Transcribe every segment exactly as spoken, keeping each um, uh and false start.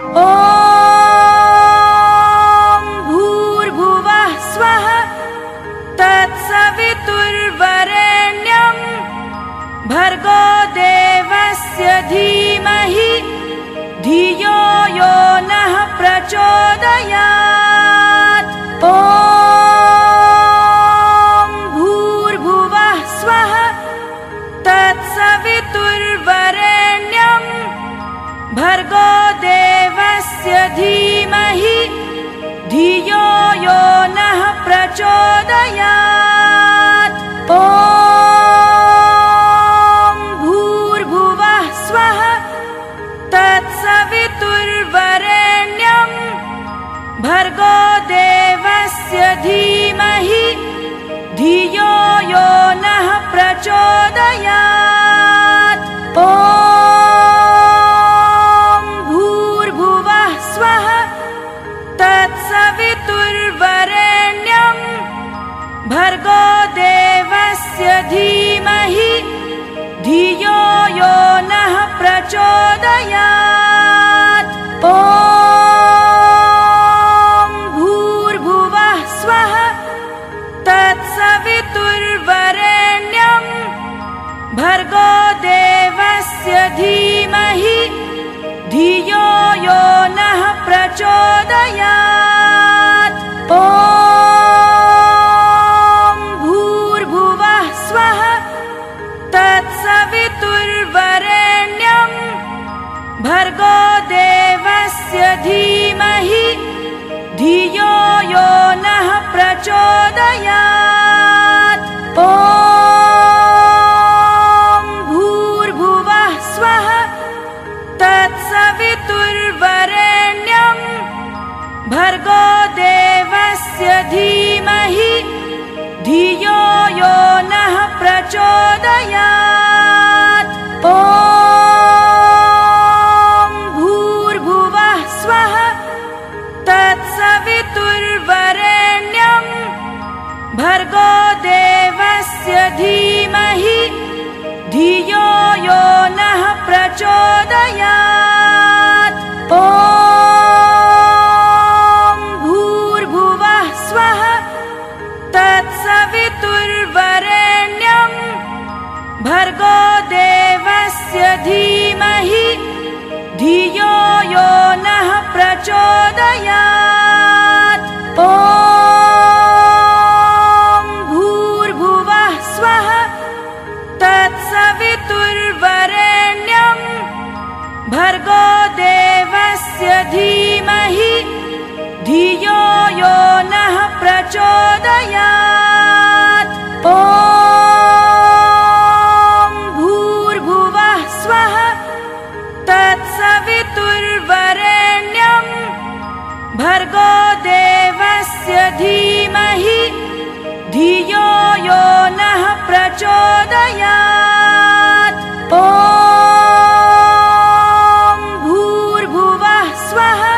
Om Bhur Bhuva Swaha, Tat Savitur Varenyam, Bhargo Devasya Dhimahi, Dhiyo Yonah Prachodayat. Om Bhur Bhuva Swaha, Tat Savitur Varenyam, Bhargo Dhimahi, Dhiyo Yonah Prachodayat. Om Bhur Bhuvah Swaha, Tat Savitur Varenyam, Bhargo Devasya Dhimahi, Dhiyo Yonah Prachodayat. Om Bhargo Devasya Dhimahi, Dhiyo Yonah Prachodayat. Om Bhur Bhuvah Swaha, Tat Savitur Varenyam, Bhargo Devasya Dhimahi, Dhiyo Yonah Prachodayat. Om Bhargo Devasya Dhimahi, Dhiyo Yonah Prachodayat. Om Bhur Bhuvah Swaha, Tat Savitur Varenyam, Bhargo Devasya Dhimahi, Dhiyo Yonah Prachodayat. Om Bhargo Devasya Dhimahi, Dhiyo Yonah Prachodayat. Om Bhur Bhuvah Swaha, Tat Savitur Varenyam, Bhargo Devasya Dhimahi, Dhiyo Yonah Prachodayat. Om Bhargo Devasya Dhimahi, Dhiyo Yonah Prachodayat. Om Bhur Bhuvah Swaha,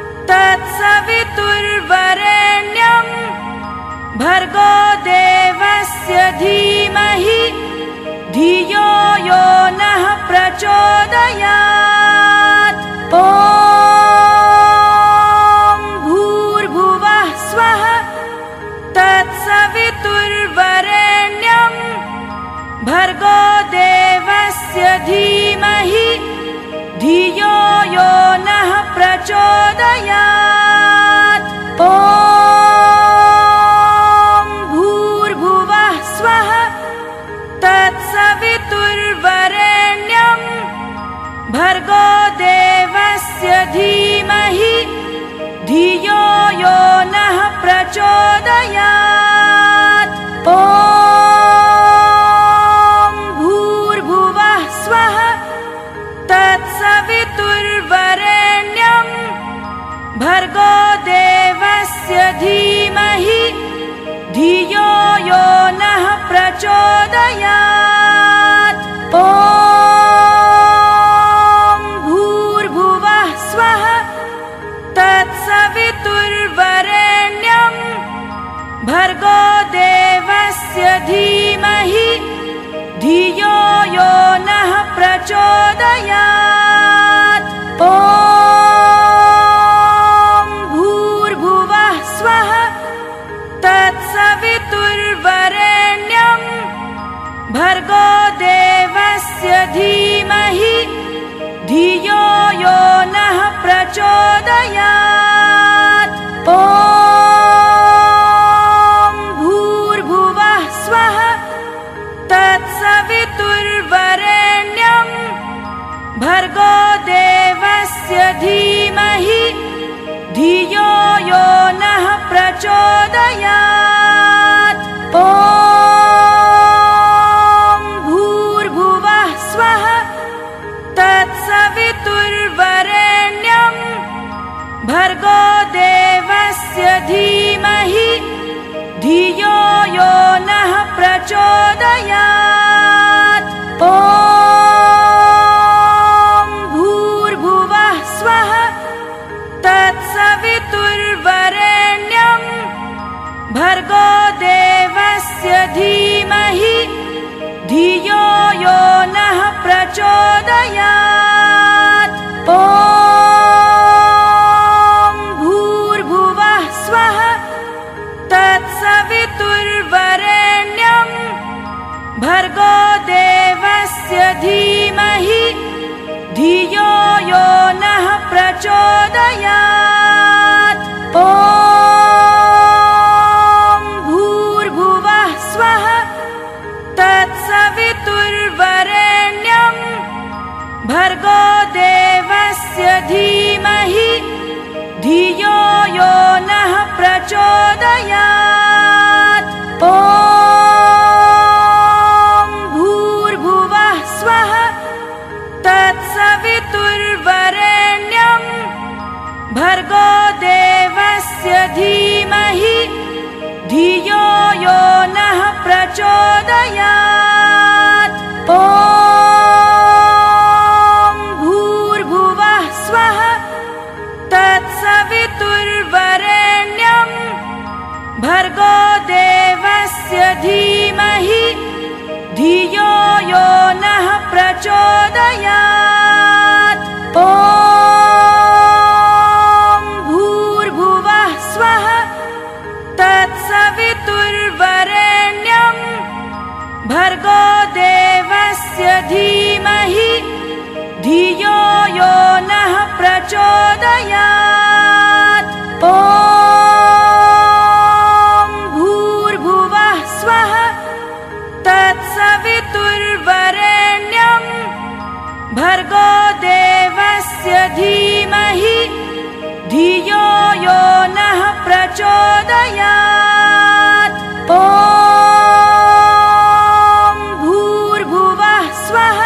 Tat Savitur Varenyam, Bhargo Devasya Dhimahi, Dhiyo Yonah Prachodayat. Om Bhargo Devasya Dhimahi, Dhiyo Yonah Prachodayat. Om Bhur Bhuvah Swaha, Tat Savitur Varenyam, Bhargo Devasya Dhimahi, Dhiyo Yonah Prachodayat. Om Bhargo Devasya Dhimahi, Dhiyo Yonah Prachodayat. Om Bhur Bhuvah Swaha, Tat Savitur Varenyam, Bhargo Devasya Dhimahi, Dhiyo Yonah Prachodayat. Om Bhargo Devasya Dhimahi, Dhiyo Yonah Prachodayat. Om तत् सवितुर्वरेण्यं भर्गो देवस्य धीमहि धियो योनः प्रचोदयात्। ॐ भूर्भुवः स्वः तत् सवितुर्वरेण्यं भर्गो देवस्य धीमहि धियो योनः प्रचोदयात्। ॐ भूर्भुवः स्वः तत् सवितुर्वरेण्यं भर्गो देवस्य धीमहि धियो योनः प्रचोदयात्। ॐ भूर्भुवः स्वः तत् सवितुर्वरेण्यं भर्गो देवस्य धीमहि धियो योनः प्रचोदयात्। ॐ भूर्भुवः स्वः तत् सवितुर्वरेण्यं भर्गो देवस्य धीमहि धियो योनः प्रचोदयात्। ॐ भूर्भुवः स्वः तत् सवितुर्वरेण्यं भर्गो देवस्य धीमहि धियो योनः प्रचोदयात्। ॐ भूर्भुवः स्वः तत् सवितुर्वरेण्यं भर्गो देवस्य धीमहि धियो योनः प्रचोदयात्। ॐ भूर्भुवः स्वः तत् सवितुर्वरेण्यं भर्गो देवस्य धीमहि धियो योनः प्रचोदयात्। ॐ भूर्भुवः स्वः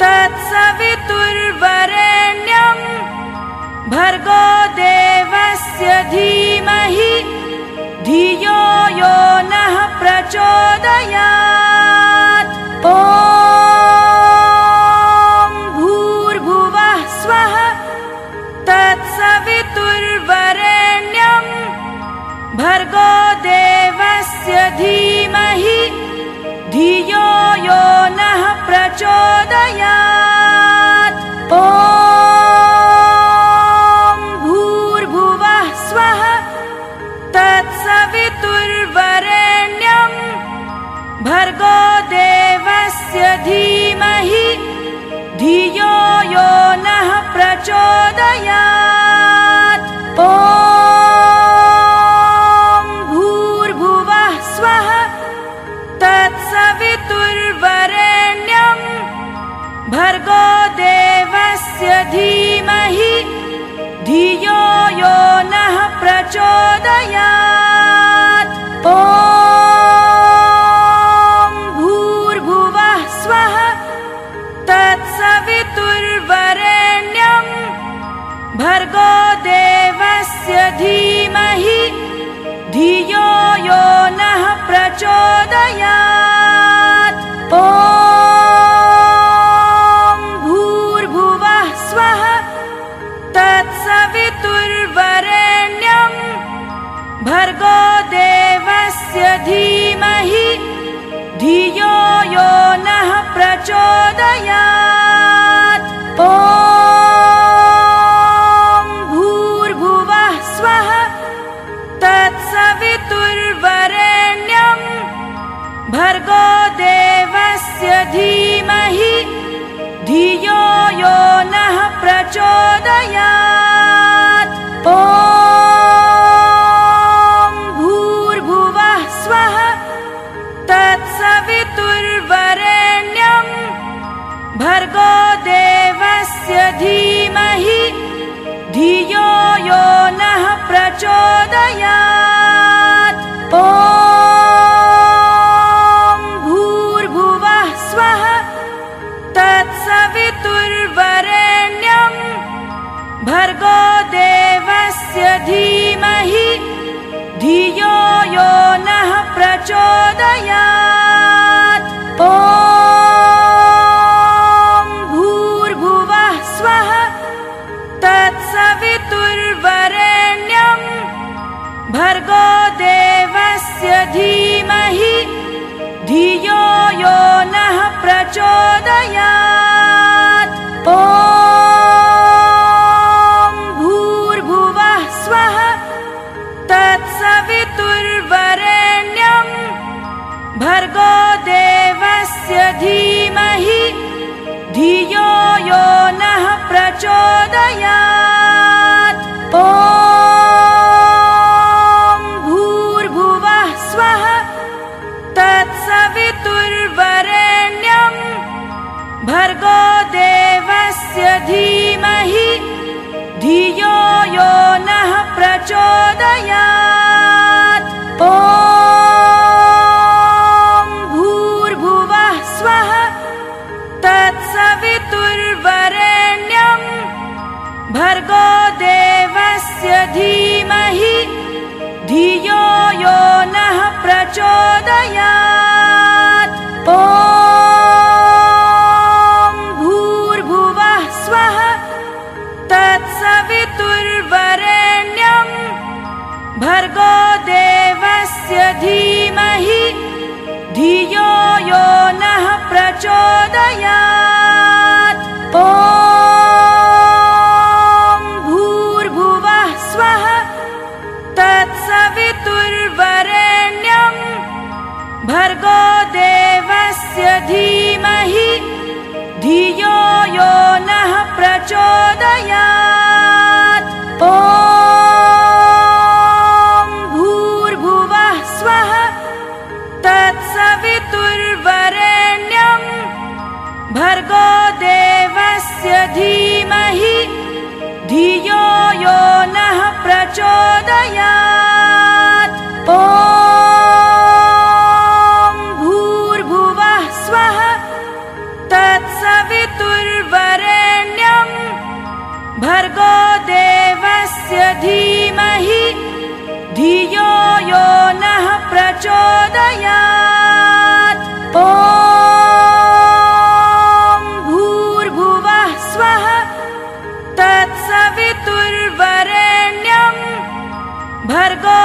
तत् सवितुर्वरेण्यं भर्गो देवस्य धीमहि धियो योनः प्रचोदयात्। ॐ भूर्भुवः स्वः तत् सवितुर्वरेण्यं भर्गो देवस्य धीमहि धियो योनः प्रचोदयात्। ॐ भूर्भुवः स्वः तत् सवितुर्वरेण्यं भर्गो देवस्य धीमहि धियो योनः प्रचोदयात्। ॐ भूर्भुवः स्वः तत् सवितुर्वरेण्यं भर्गो देवस्य धीमहि धियो योनः प्रचोदयात्। ॐ भूर्भुवः स्वः तत् सवितुर्वरेण्यं भर्गो देवस्य धीमहि धियो योनः प्रचोदयात्। ॐ भूर्भुवः स्वः तत् सवितुर्वरेण्यं भर्गो देवस्य धीमहि धियो योनः प्रचोदयात्। ॐ भूर्भुवः स्वः तत् सवितुर्वरेण्यं भर्गो देवस्य धीमहि धियो योनः प्रचोदयात्। ॐ भूर्भुवः स्वः तत् सवितुर्वरेण्यं भर्गो देवस्य धीमहि धियो योनः प्रचोदयात्। ॐ भूर्भुवः स्वः तत् सवितुर्वरेण्यं भर्गो देवस्य धीमहि धियो योनः प्रचोदयात्। ओम भूर्भुवः स्वः तत्सवितुर्वरेण्यं भर्गो देवस्य धीमहि धियो योनः प्रचोदयात्। ओम भूर्भुवः स्वः तत्सवितुर्वरेण्यं भर्गो देवस्य धीमहि धियो योनः प्रचोदयात्। ओम भूर्भुवः स्वः तत्सवितुर्वरेण्यं भर्गो देवस्य धीमहि धियो योनः प्रचोदयात्। ओम भूर्भुवः स्वः तत्सवितुर्वरेण्यं भर्गो देवस्य धीमहि धियो योनः प्रचोदयात्। ओम भूर्भुवः स्वः तत्सवितुर्वरेण्यं भर्गो देवस्य धीमहि धियो योनः प्रचोदयात्। ओम भूर्भुवः स्वः तत्सवितुर्वरेण्यं भर्गो देवस्य धीमहि धियो योनः प्रचोदयात्। ओम भूर्भुवः स्वः तत्सवितुर्वरेण्यं भर्गो देवस्य धीमहि धियो योनः प्रचोदयात्। ओम भूर्भुवः स्वः तत्सवितुर्वरेण्यं भर्गो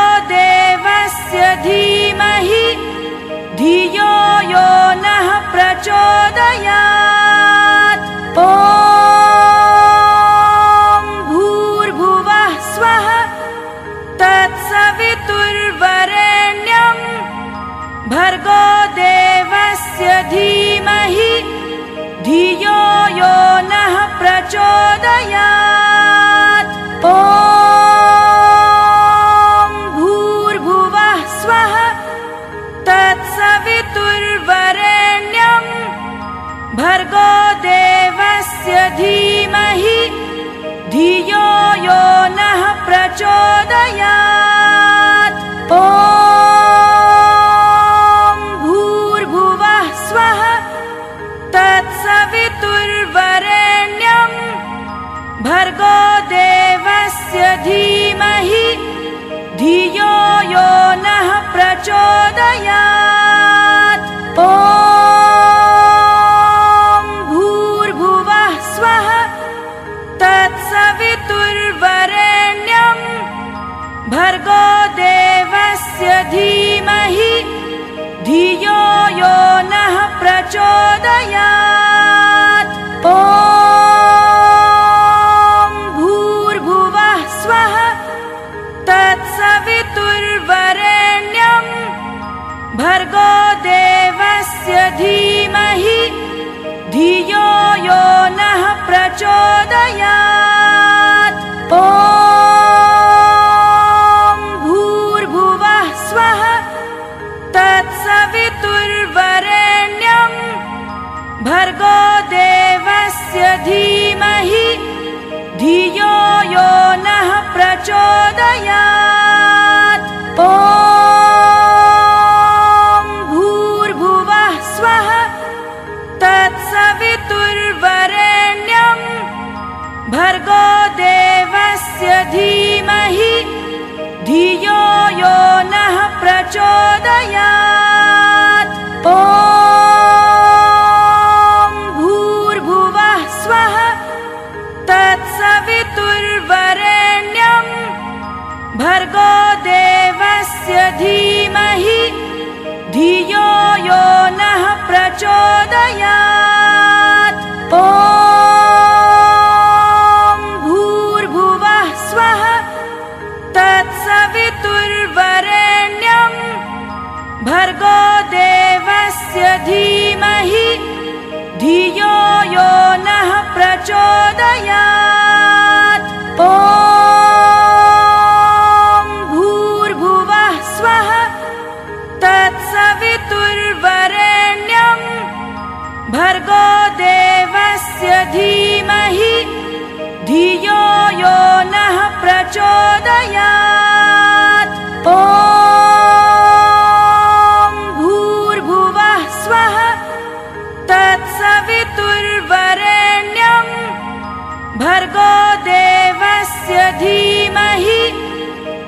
देवस्य धीमहि धियो योनः प्रचोदयात्। ओम भूर्भुवः स्वः तत्सवितुर्वरेण्यं भर्गो देवस्य धीमहि धियो योनः प्रचोदयात्। ओम भूर्भुवः स्वः तत्सवितुर्वरेण्यं भर्गो देवस्य धीमहि धियो योनः प्रचोदयात्। ओम भूर्भुवः स्वः तत्सवितुर्वरेण्यं भर्गो देवस्य धीमहि धियो योनः प्रचोदयात्। ओम भूर्भुवः स्वः तत्सवितुर्वरेण्यं भर्गो देवस्य धीमहि धियो योनः प्रचोदयात्। ओम भूर्भुवः स्वः तत्सवितुर्वरेण्यं भर्गो देवस्य धीमहि धियो योनः प्रचोदयात्। ओम भूर्भुवः स्वः तत्सवितुर्वरेण्यं भर्गो देवस्य धीमहि धियो योनः प्रचोदयात्। ओम भूर्भुवः स्वः तत्सवितुर्वरेण्यं भर्गो देवस्य धीमहि धियो योनः प्रचोदयात्। ओम भूर्भुवः स्वः तत्सवितुर्वरेण्यं भर्गो देवस्य देवस्य धीमहि धियो योनः प्रचोदयात्। ओम भूर्भुवः स्वः तत्सवितुर्वरेण्यं भर्गो देवस्य धीमहि धियो योनः प्रचोदयात्। ओम भूर्भुवः स्वः तत्सवितुर्वरेण्यं भर्गो देवस्य धीमहि धियो योनः प्रचोदयात्। ओम भूर्भुवः स्वः तत्सवितुर्वरेण्यं भर्गो देवस्य धीमहि धियो योनः प्रचोदयात्। ओम भूर्भुवः स्वः तत्सवितुर्वरेण्यं भर्गो देवस्य धीमहि धियो योनः प्रचोदयात्। ओम भूर्भुवः स्वः तत्सवितुर्वरेण्यं भर्गो देवस्य धीमहि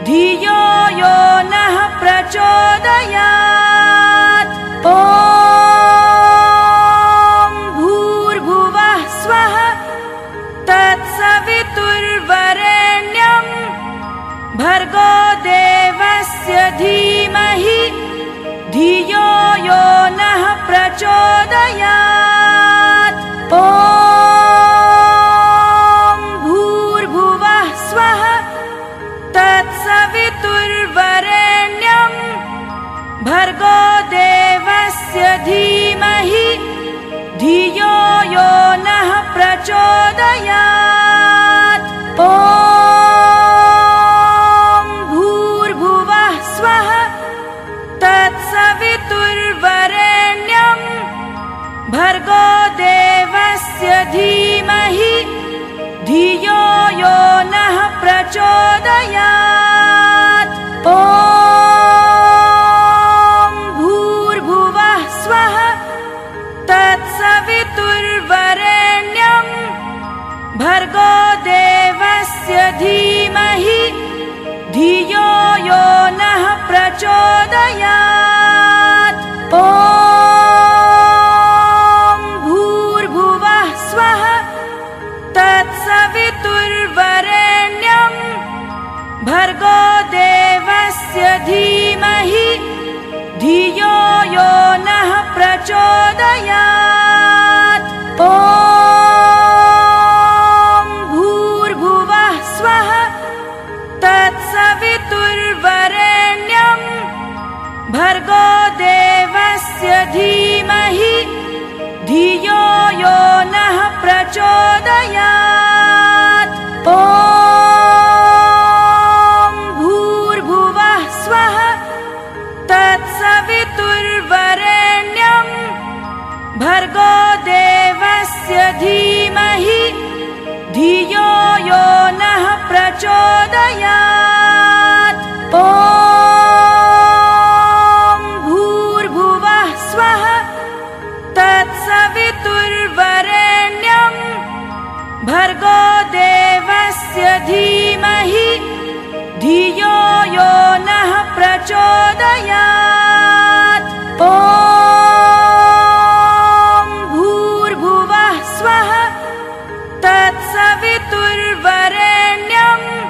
धियो योनः प्रचोदयात्। ओम भूर्भुवः स्वः तत्सवितुर्वरेण्यं भर्गो देवस्य धीमहि धियो योनः प्रचोदयात्। ओम भूर्भुवः स्वः तत्सवितुर्वरेण्यं भर्गो देवस्य धीमहि धियो योनः प्रचोदयात्। ओम भूर्भुवः स्वः तत्सवितुर्वरेण्यं भर्गो देवस्य धीमहि धियो योनः प्रचोदयात्। ओम भूर्भुवः स्वः तत्सवितुर्वरेण्यं भर्गो देवस्य धीमहि धियो योनः प्रचोदयात्। ओम भूर्भुवः स्वः तत्सवितुर्वरेण्यं भर्गो देवस्य धीमहि धियो योनः प्रचोदयात्। ओम भूर्भुवः स्वः तत्सवितुर्वरेण्यं भर्गो देवस्य धीमहि धियो योनः प्रचोदयात्। ओम भूर्भुवः स्वः तत्सवितुर्वरेण्यं भर्गो देवस्य धीमहि धियो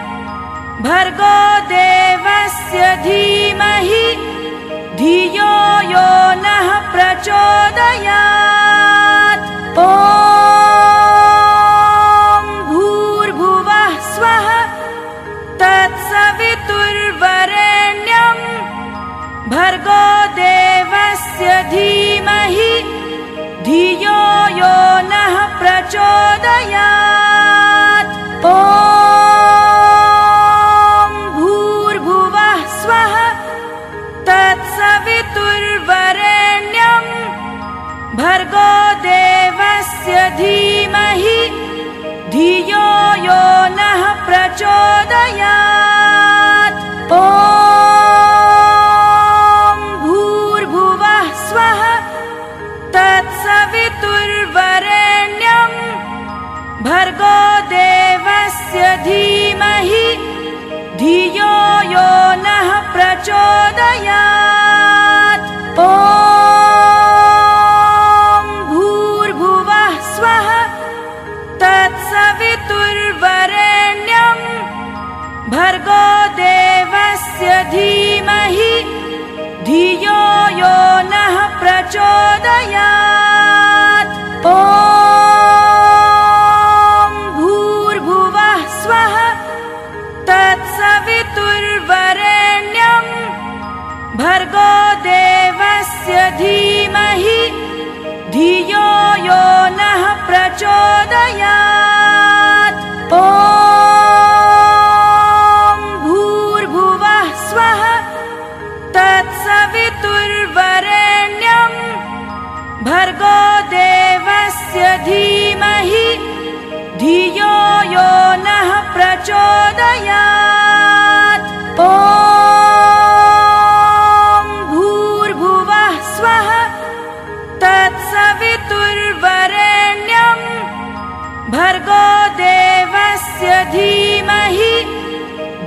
योनः प्रचोदयात्। ओम भूर्भुवः स्वः तत्सवितुर्वरेण्यं भर्गो देवस्य धीमहि धियो योनः प्रचोदयात्। ओम भूर्भुवः स्वः तत्सवितुर्वरेण्यं भर्गो देवस्य धीमहि धियो योनः प्रचोदयात्। ओम भूर्भुवः स्वः तत्सवितुर्वरेण्यं भर्गो देवस्य धीमहि धियो योनः प्रचोदयात्। ओम भूर्भुवः स्वः तत्सवितुर्वरेण्यं भर्गो देवस्य धीमहि धियो योनः प्रचोदयात्। ॐ भूर्भुवः स्वः तत्सवितुर्वरेण्यं भर्गो देवस्य धीमहि धियो योनः प्रचोदयात्। ॐ भूर्भुवः स्वः तत्सवितुर्वरेण्यं भर्गो देवस्य धीमहि धियो योनः प्रचोदयात्। ॐ भूर्भुवः स्वः तत्सवितुर्वरेण्यं भर्गो देवस्य धीमहि धियो योनः प्रचोदयात्। ॐ भूर्भुवः स्वः तत्सवितुर्वरेण्यं भर्गो देवस्य धीमहि धियो योनः प्रचोदयात्। ॐ भूर्भुवः स्वः तत्सवितुर्वरेण्यं भर्गो देवस्य धीमहि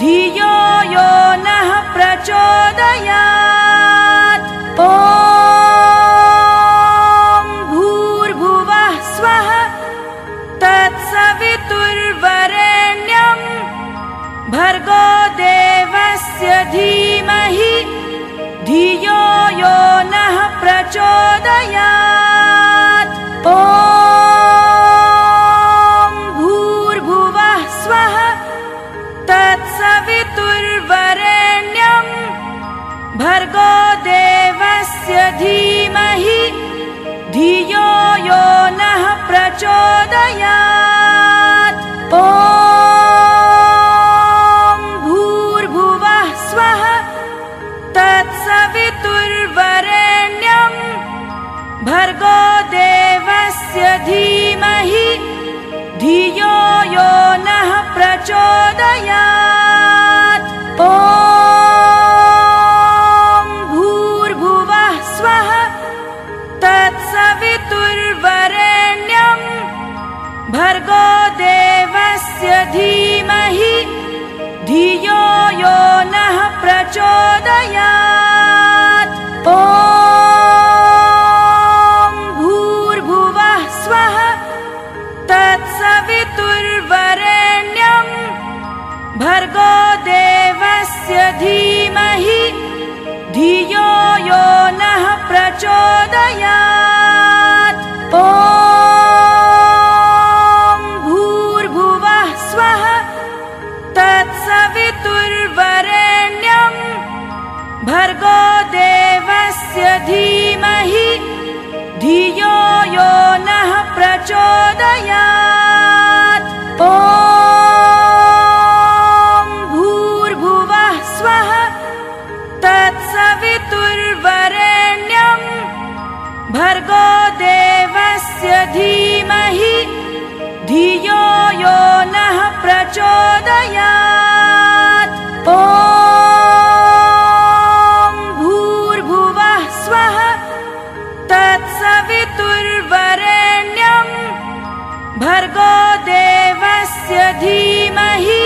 धियो योनः प्रचोदयात्। ॐ भूर्भुवः स्वः तत्सवितुर्वरेण्यं भर्गो देवस्य धीमहि धियो योनः प्रचोदयात्। ॐ भूर्भुवः स्वः तत्सवितुर्वरेण्यं भर्गो देवस्य धीमहि धियो योनः प्रचोदयात्। ॐ भूर्भुवः स्वः तत्सवितुर्वरेण्यं भर्गो देवस्य धीमहि धियो योनः प्रचोदयात्। ॐ भूर्भुवः स्वः तत्सवितुर्वरेण्यं भर्गो देवस्य धीमहि धियो योनः प्रचोदयात्। ॐ भूर्भुवः स्वः तत्सवितुर्वरेण्यं भर्गो देवस्य धीमहि धियो योनः प्रचोदयात्। ॐ भूर्भुवः स्वः तत्सवितुर्वरेण्यं भर्गो देवस्य धीमहि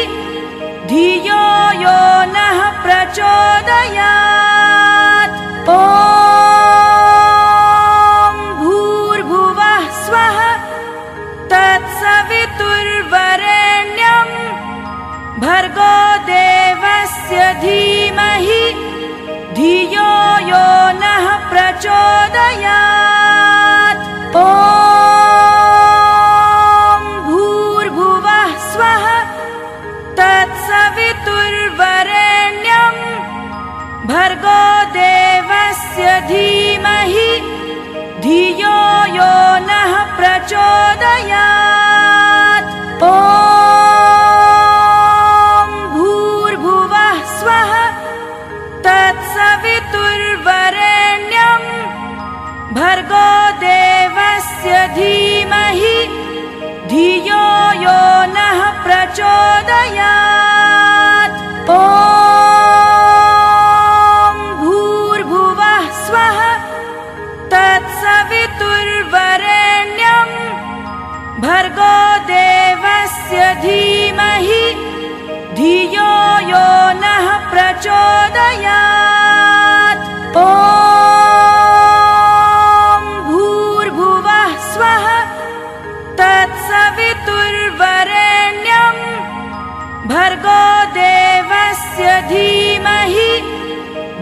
धियो योनः प्रचोदयात्। ॐ भूर्भुवः स्वः तत्सवितुर्वरेण्यं भर्गो देवस्य धीमहि धियो योनः प्रचोदयात्। ॐ भूर्भुवः स्वः तत्सवितुर्वरेण्यं भर्गो देवस्य धीमहि धियो योनः प्रचोदयात्। ॐ भूर्भुवः स्वः तत्सवितुर्वरेण्यं भर्गो देवस्य धीमहि धियो योनः प्रचोदयात्। ॐ भूर्भुवः स्वः तत्सवितुर्वरेण्यं भर्गो देवस्य धीमहि धियो योनः प्रचोदयात्। ॐ भूर्भुवः स्वः तत्सवितुर्वरेण्यं भर्गो देवस्य धीमहि धियो योनः प्रचोदयात्। ॐ भूर्भुवः स्वः तत्सवितुर्वरेण्यं भर्गो देवस्य धीमहि धियो योनः प्रचोदयात्। ॐ भूर्भुवः स्वः तत्सवितुर्वरेण्यं भर्गो देवस्य धीमहि धियो योनः प्रचोदयात्। ॐ भूर्भुवः स्वः तत्सवितुर्वरेण्यं भर्गो देवस्य धीमहि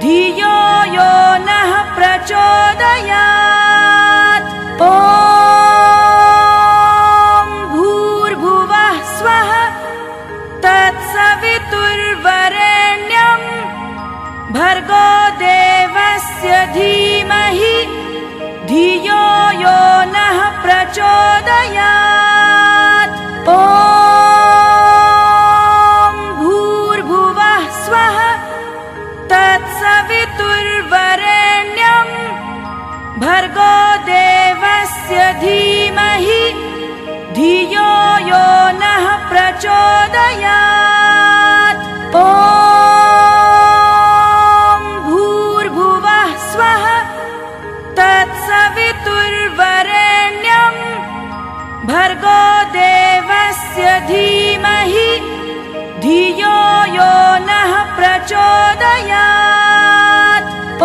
धियो योनः प्रचोदयात्। ॐ भूर्भुवः स्वः तत्सवितुर्वरेण्यं भर्गो देवस्य धीमहि धियो योनः प्रचोदयात्। ॐ भूर्भुवः स्वः तत्सवितुर्वरेण्यं भर्गो देवस्य धीमहि धियो योनः प्रचोदयात्। ॐ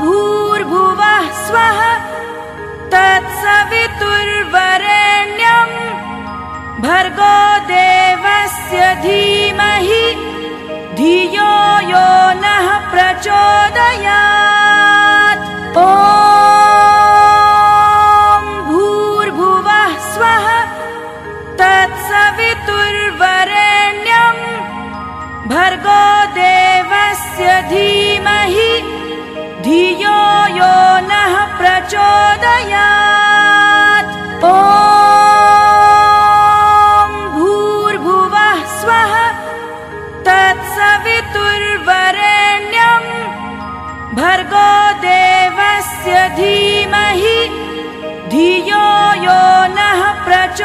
भूर्भुवः स्वः तत्सवितुर्वरेण्यं भर्गो देवस्य धीमहि धियो योनः प्रचोदयात्। ॐ भूर्भुवः स्वः तत्सवितुर्वरेण्यं भर्गो देवस्य धीमहि धियो योनः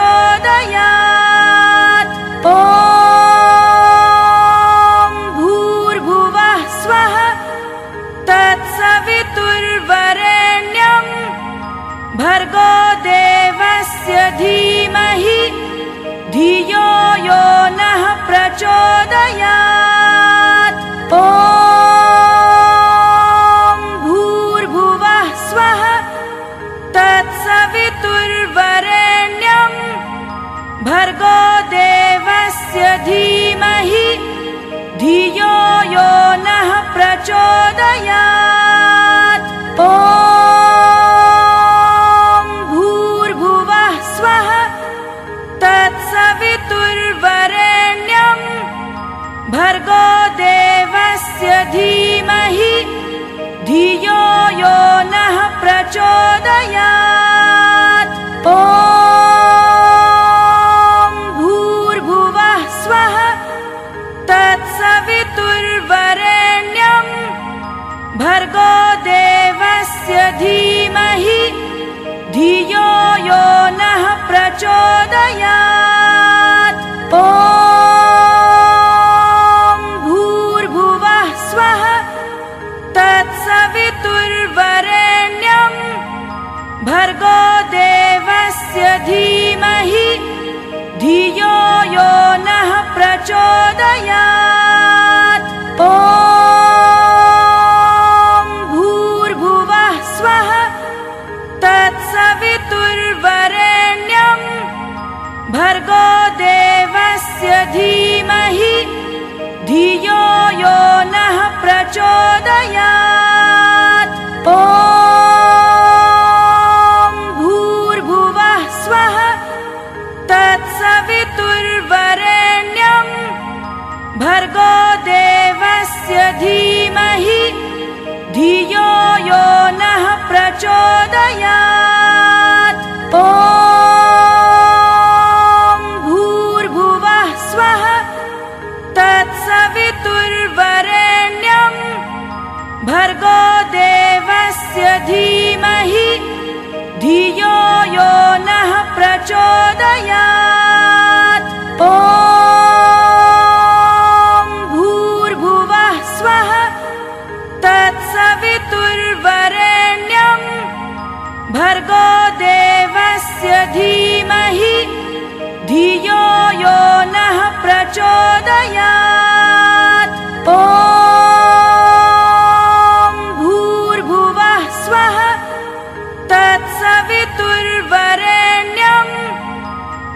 प्रचोदयात्। ॐ भूर्भुवः स्वः तत्सवितुर्वरेण्यं भर्गो देवस्य धीमहि धियो योनः प्रचोदयात्। ॐ भूर्भुवः स्वः तत्सवितुर्वरेण्यं भर्गो देवस्य धीमहि धियो योनः प्रचोदयात्। ॐ भूर्भुवः स्वः तत्सवितुर्वरेण्यं भर्गो देवस्य धीमहि धियो योनः प्रचोदयात्। ॐ भूर्भुवः स्वः तत्सवितुर्वरेण्यं भर्गो देवस्य धीमहि धियो योनः प्रचोदयात्। ॐ भूर्भुवः स्वः तत्सवितुर्वरेण्यं भर्गो देवस्य धीमहि धियो योनः प्रचोदयात्। ॐ भूर्भुवः स्वः तत्सवितुर्वरेण्यं भर्गो देवस्य धीमहि धियो योनः प्रचोदयात्। ॐ भूर्भुवः स्वः तत्सवितुर्वरेण्यं भर्गो देवस्य धीमहि धियो योनः प्रचोदयात्। ॐ भूर्भुवः स्वः तत्सवितुर्वरेण्यं भर्गो देवस्य धीमहि धियो योनः प्रचोदयात्। ॐ भूर्भुवः स्वः तत्सवितुर्वरेण्यं भर्गो देवस्य देवस्य धीमहि धियो योनः प्रचोदयात्। ओम भूर्भुवः स्वः तत्सवितुर्वरेण्यं भर्गो देवस्य धीमहि धियो योनः प्रचोदयात्। ओम भूर्भुवः स्वः तत्सवितुर्वरेण्यं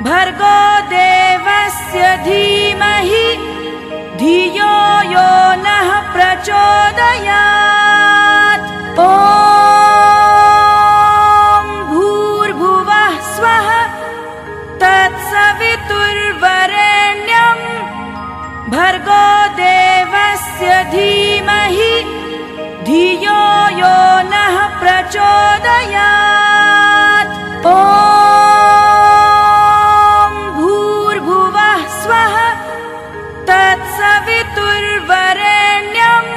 भर्गो देवस्य धीमहि धियो योनः प्रचोदयात्। ओम भूर्भुवः स्वः तत्सवितुर्वरेण्यं भर्गो देवस्य धीमहि धियो योनः प्रचोदयात्। ओम भूर्भुवः स्वः तत्सवितुर्वरेण्यं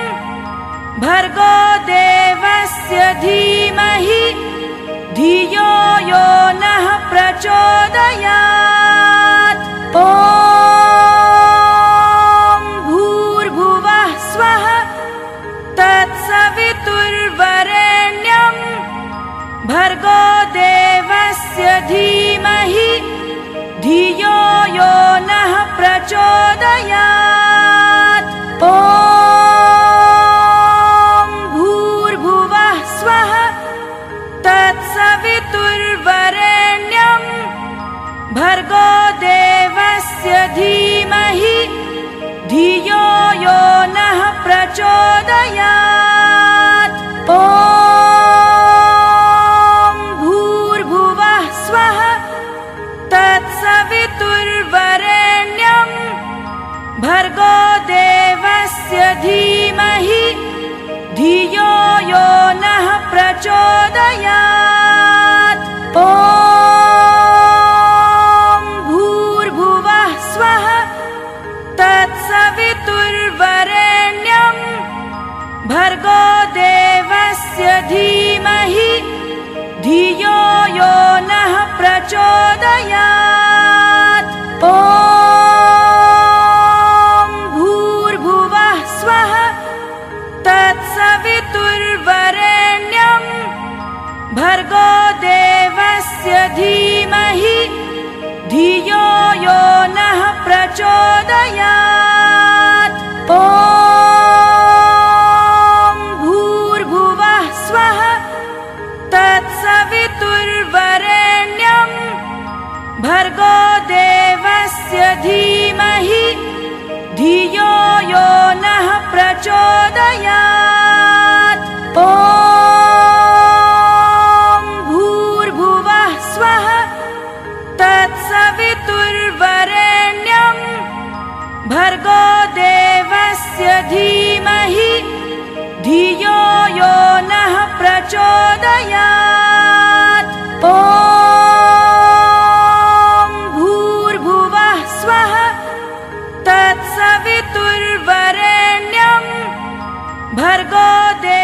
भर्गो देवस्य धीमहि धियो योनः प्रचोदयात्। ओम भूर्भुवः स्वः तत्सवितुर्वरेण्यं भर्गो देवस्य धीमहि धियो योनः प्रचोदयात्। ओम भूर्भुवः स्वः तत्सवितुर्वरेण्यं भर्गो देवस्य धीमहि धियो योनः प्रचोदयात्। ओम भूर्भुवः स्वः तत्सवितुर्वरेण्यं भर्गो देवस्य धीमहि धियो योनः प्रचोदयात्। ओम भूर्भुवः स्वः तत्सवितुर्वरेण्यं भर्गो देवस्य धीमहि धियो योनः प्रचोदयात्। ओम भूर्भुवः स्वः तत्सवितुर्वरेण्यं भर्गो देवस्य धीमहि धियो योनः प्रचोदयात्। ओम भूर्भुवः स्वः तत्सवितुर्वरेण्यं भर्गो देवस्य धीमहि धियो योनः प्रचोदयात्। ओम भूर्भुवः स्वः तत्सवितुर्वरेण्यं भर्गो देवस्य धीमहि धियो योनः प्रचोदयात्। ओम भूर्भुवः स्वः तत्सवितुर्वरेण्यं भर्गो देवस्य